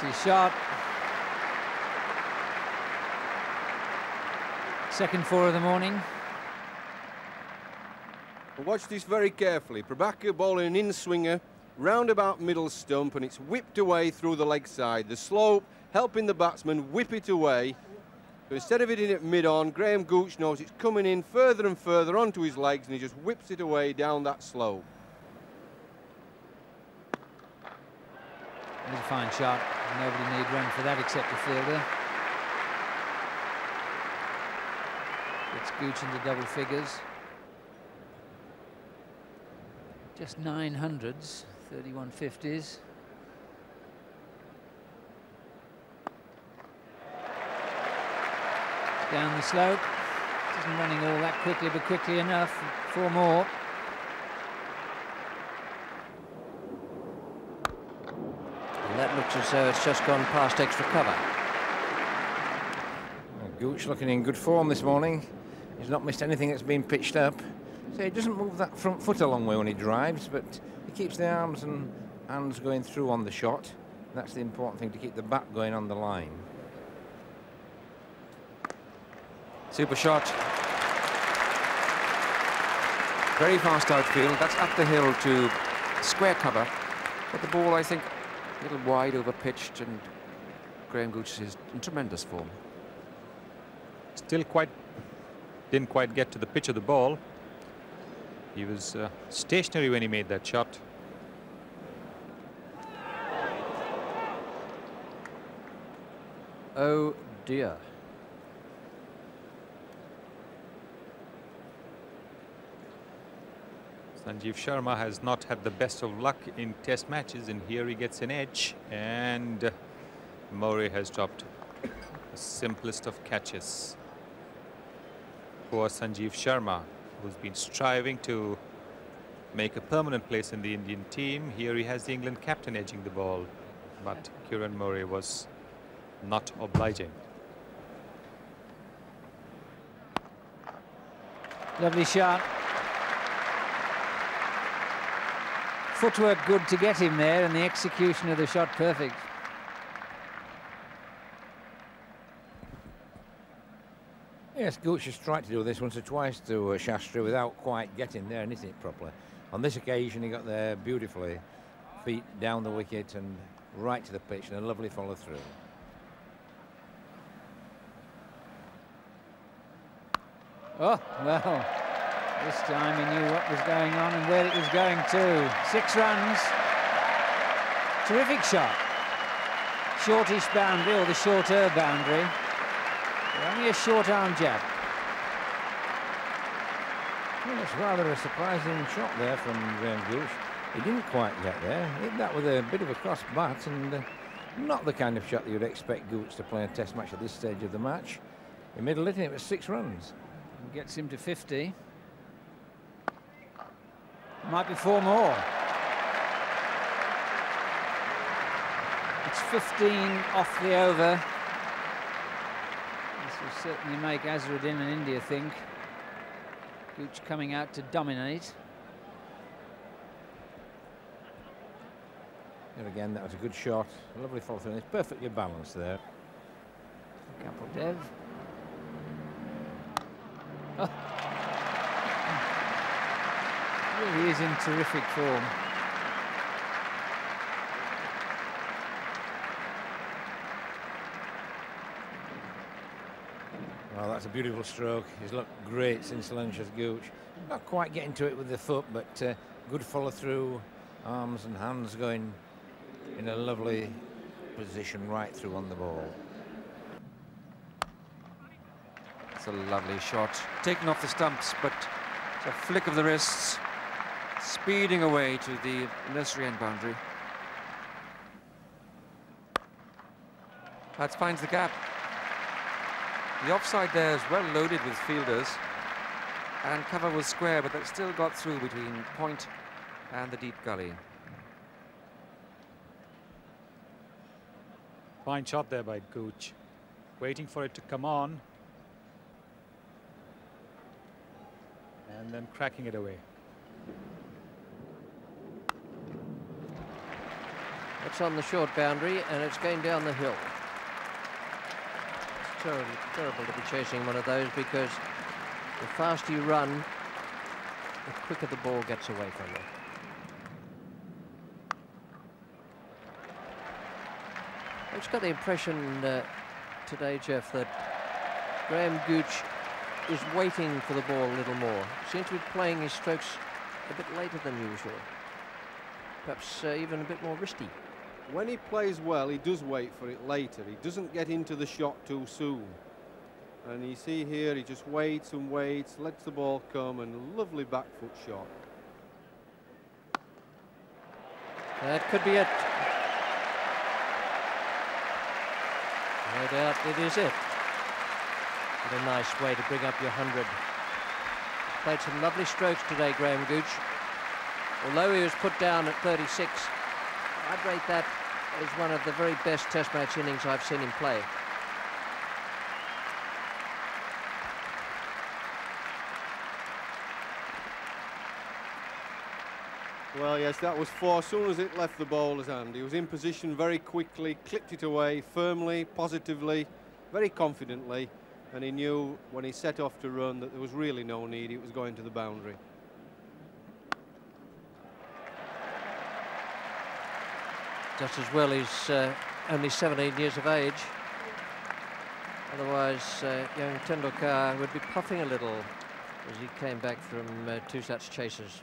Fantastic shot. Second four of the morning. Watch this very carefully. Prabhakar bowling an in-swinger, roundabout middle stump, and it's whipped away through the leg side. The slope helping the batsman whip it away. So instead of hitting it mid-on, Graham Gooch knows it's coming in further and further onto his legs, and he just whips it away down that slope. That was a fine shot. Nobody need run for that except the fielder. Gets Gooch into double figures. Just 900s, 3150s. Down the slope. Isn't running all that quickly, but quickly enough. Four more. And that looks as though it's just gone past extra cover. Well, Gooch looking in good form this morning. He's not missed anything that's been pitched up. So he doesn't move that front foot a long way when he drives, but he keeps the arms and hands going through on the shot. That's the important thing, to keep the bat going on the line. Super shot. Very fast outfield. That's up the hill to square cover. But the ball, I think, a little wide over pitched, and Graham Gooch is in tremendous form. Still didn't quite get to the pitch of the ball. He was stationary when he made that shot. Oh dear. Sanjeev Sharma has not had the best of luck in test matches, and here he gets an edge, and Murray has dropped the simplest of catches. Poor Sanjeev Sharma, who's been striving to make a permanent place in the Indian team. Here he has the England captain edging the ball, but Kiran Murray was not obliging. Lovely shot. Footwork good to get him there, and the execution of the shot perfect. Yes, Gooch has tried to do this once or twice to Shastri without quite getting there and hitting it properly. On this occasion, he got there beautifully, feet down the wicket and right to the pitch, and a lovely follow through. Oh, well, this time he knew what was going on and where it was going to. 6 runs. Terrific shot. Shortish boundary, or the shorter boundary. Only a short arm jab. Well, it's rather a surprising shot there from Graham Gooch. He didn't quite get there. Hit that with a bit of a cross bat, and not the kind of shot that you'd expect Gooch to play in a test match at this stage of the match. He middled it, and it was 6 runs. And gets him to 50. Might be 4 more. It's 15 off the over. Will certainly make Azharuddin and India think. Gooch coming out to dominate. And again, that was a good shot. A lovely follow through. It's perfectly balanced there. Kapil Dev. Oh. Really is in terrific form. Well, that's a beautiful stroke. He's looked great since lunch as Gooch. Not quite getting to it with the foot, but good follow-through. Arms and hands going in a lovely position right through on the ball. It's a lovely shot. Taken off the stumps, but it's a flick of the wrists. Speeding away to the nursery end boundary. That finds the gap. The offside there is well loaded with fielders, and cover was square, but that still got through between point and the deep gully. Fine shot there by Gooch, waiting for it to come on and then cracking it away. It's on the short boundary and it's going down the hill. It's terrible to be chasing one of those, because the faster you run, the quicker the ball gets away from you. I just got the impression today, Jeff, that Graham Gooch is waiting for the ball a little more. Seems to be playing his strokes a bit later than usual. Perhaps even a bit more risky. When he plays well, he does wait for it later. He doesn't get into the shot too soon. And you see here, he just waits and waits, lets the ball come, and a lovely back foot shot. That could be it. No doubt it is it. What a nice way to bring up your 100. Played some lovely strokes today, Graham Gooch. Although he was put down at 36, I'd rate that as one of the very best Test match innings I've seen him play. Well, yes, that was four. As soon as it left the bowler's hand, he was in position very quickly, clipped it away firmly, positively, very confidently, and he knew when he set off to run that there was really no need. It was going to the boundary. Just as well he's only 17 years of age. Otherwise, young Tendulkar would be puffing a little as he came back from two such chases.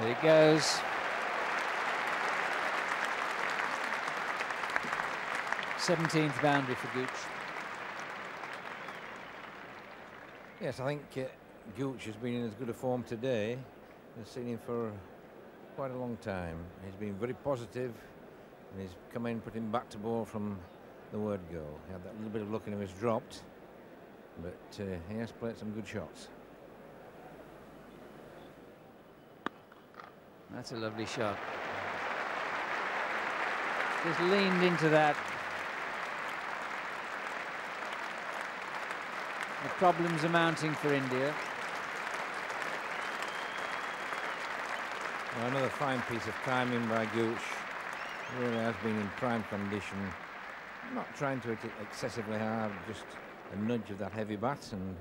There he goes. Seventeenth boundary for Gooch. Yes, I think Gooch has been in as good a form today as seen him for quite a long time. He's been very positive, and he's come in putting back to ball from the word go. He had that little bit of luck in him, he's dropped, but he has played some good shots. That's a lovely shot. Just leaned into that. The problems are mounting for India. Another fine piece of timing by Gooch. Really has been in prime condition. Not trying to hit it excessively hard, just a nudge of that heavy bat, and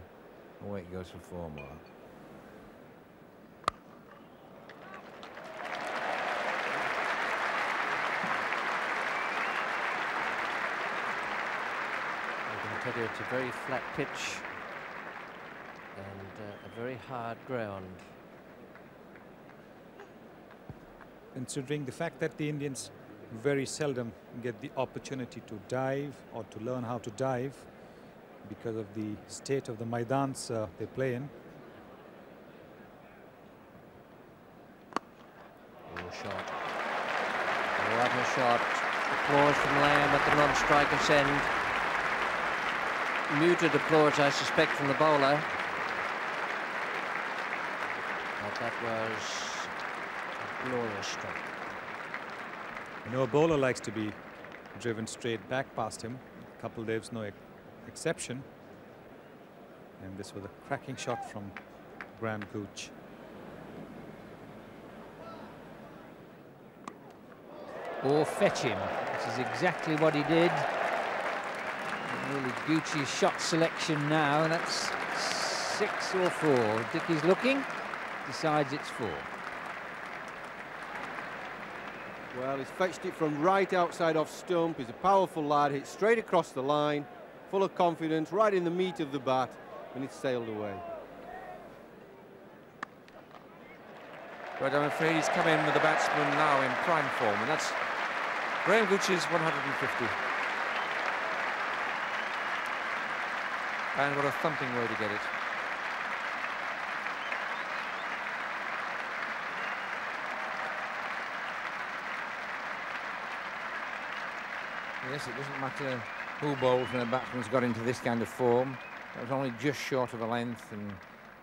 away it goes for four more. I can tell you it's a very flat pitch and a very hard ground. Considering the fact that the Indians very seldom get the opportunity to dive or to learn how to dive because of the state of the maidans they play in. Oh, shot. What a shot. Applause from Lamb at the non-striker's end. Muted applause, I suspect, from the bowler. But that was... glorious strike. You know, a bowler likes to be driven straight back past him. Kapil Dev's no exception. And this was a cracking shot from Graham Gooch. Or fetch him, which is exactly what he did. Really Gooch's shot selection now. That's 6 or 4. Dickie's looking, decides it's 4. Well, he's fetched it from right outside off stump. He's a powerful lad, hit straight across the line, full of confidence, right in the meat of the bat, and it's sailed away. Right, I'm afraid he's come in with the batsman now in prime form, and that's Graham Gooch's 150. And what a thumping way to get it. Yes, it doesn't matter who bowls when a batsman's got into this kind of form. It was only just short of a length, and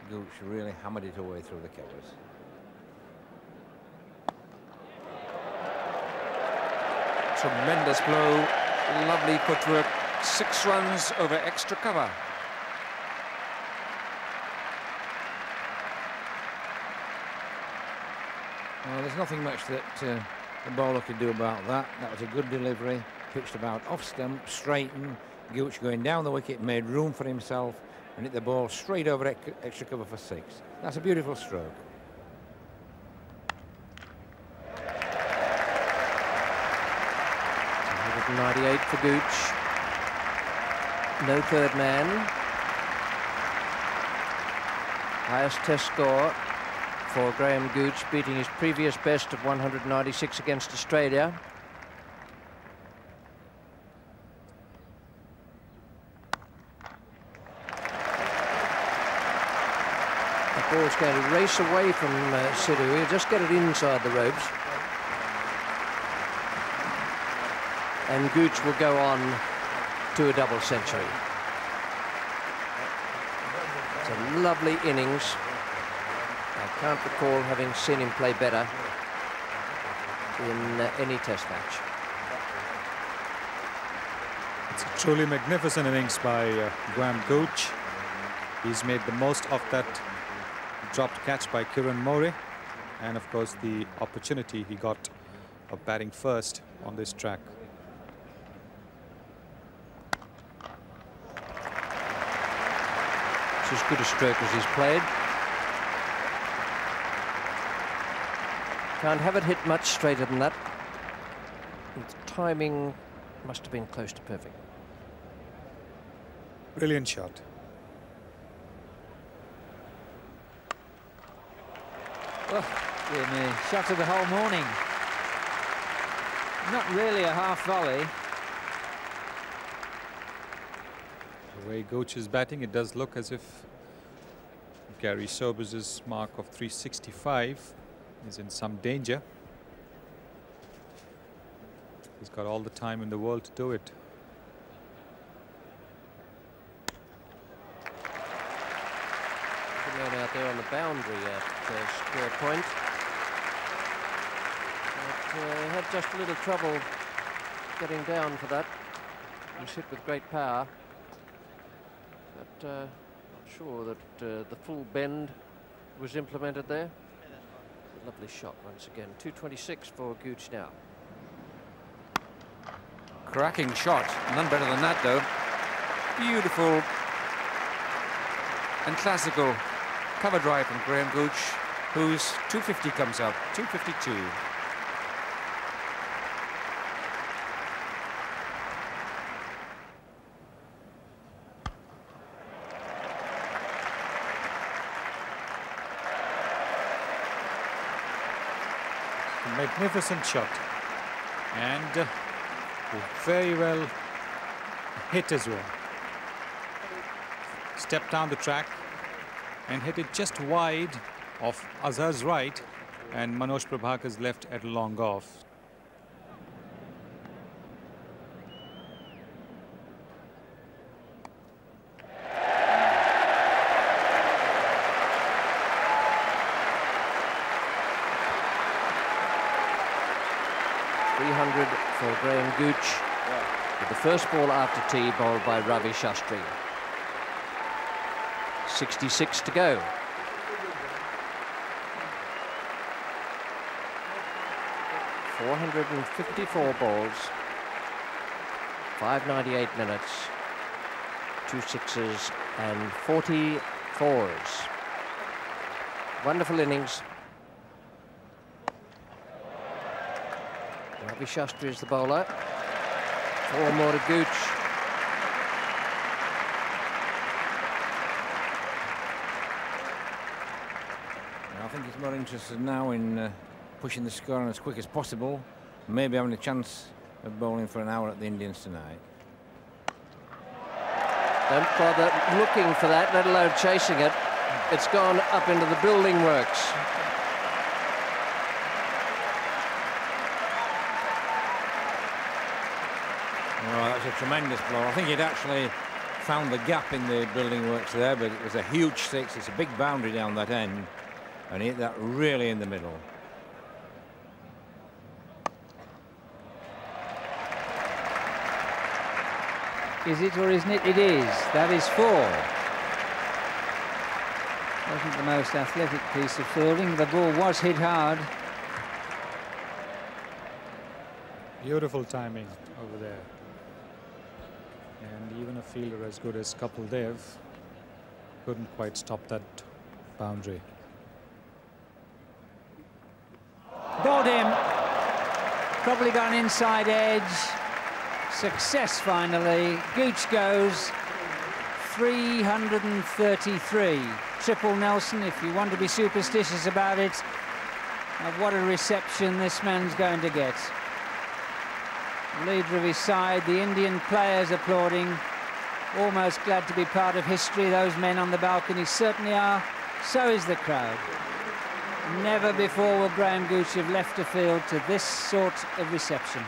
Gooch really hammered it away through the covers. Tremendous blow, lovely footwork, 6 runs over extra cover. Well, there's nothing much that the bowler could do about that. That was a good delivery, pitched about off stump, straightened. Gooch going down the wicket, made room for himself and hit the ball straight over extra cover for 6. That's a beautiful stroke. $198 for Gooch. No third man. Highest test score for Graham Gooch, beating his previous best of 196 against Australia. The ball's going to race away from Sidhu. He'll just get it inside the ropes. And Gooch will go on to a double century. It's a lovely innings. I can't recall having seen him play better in any test match. It's a truly magnificent innings by Graham Gooch. He's made the most of that dropped catch by Kiran Murray, and of course the opportunity he got of batting first on this track. As good a stroke as he's played. Can't have it hit much straighter than that. The timing must have been close to perfect. Brilliant shot. Oh, dear me. Shot of the whole morning. Not really a half volley. The way Gooch is batting, it does look as if Gary Sobers' mark of 365 is in some danger. He's got all the time in the world to do it. Good man out there on the boundary at square point. But, had just a little trouble getting down for that. He was hit with great power. But not sure that the full bend was implemented there. Lovely shot once again. 226 for Gooch now. Cracking shot. None better than that, though. Beautiful and classical cover drive from Graham Gooch, whose 250 comes up. 252. Magnificent shot, and very well hit as well. Stepped down the track and hit it just wide of Azhar's right and Manoj Prabhakar's left at long off. For Graham Gooch, with the first ball after tea, bowled by Ravi Shastri. 66 to go. $454 bowls, 598 minutes, 2 sixes and 40 fours. Wonderful innings. Ravi Shastri is the bowler. 4 more to Gooch. I think he's more interested now in pushing the score on as quick as possible. Maybe having a chance of bowling for an hour at the Indians tonight. Don't bother looking for that, let alone chasing it. It's gone up into the building works. A tremendous blow. I think he'd actually found the gap in the building works there, but it was a huge 6. It's a big boundary down that end, and he hit that really in the middle. Is it or isn't it? It is. That is 4. Wasn't the most athletic piece of fielding. The ball was hit hard. Beautiful timing over there. And even a fielder as good as Kapil Dev couldn't quite stop that boundary. Bowled him. Probably got an inside edge. Success finally. Gooch goes 333. Triple Nelson, if you want to be superstitious about it. What a reception this man's going to get. Leader of his side, the Indian players applauding. Almost glad to be part of history. Those men on the balcony certainly are. So is the crowd. Never before will Graham Gooch have left a field to this sort of reception.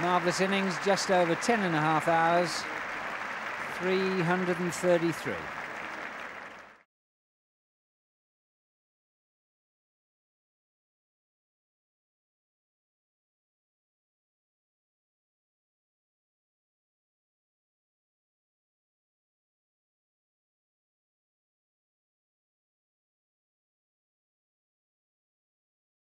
Marvellous innings, just over 10.5 hours, 333.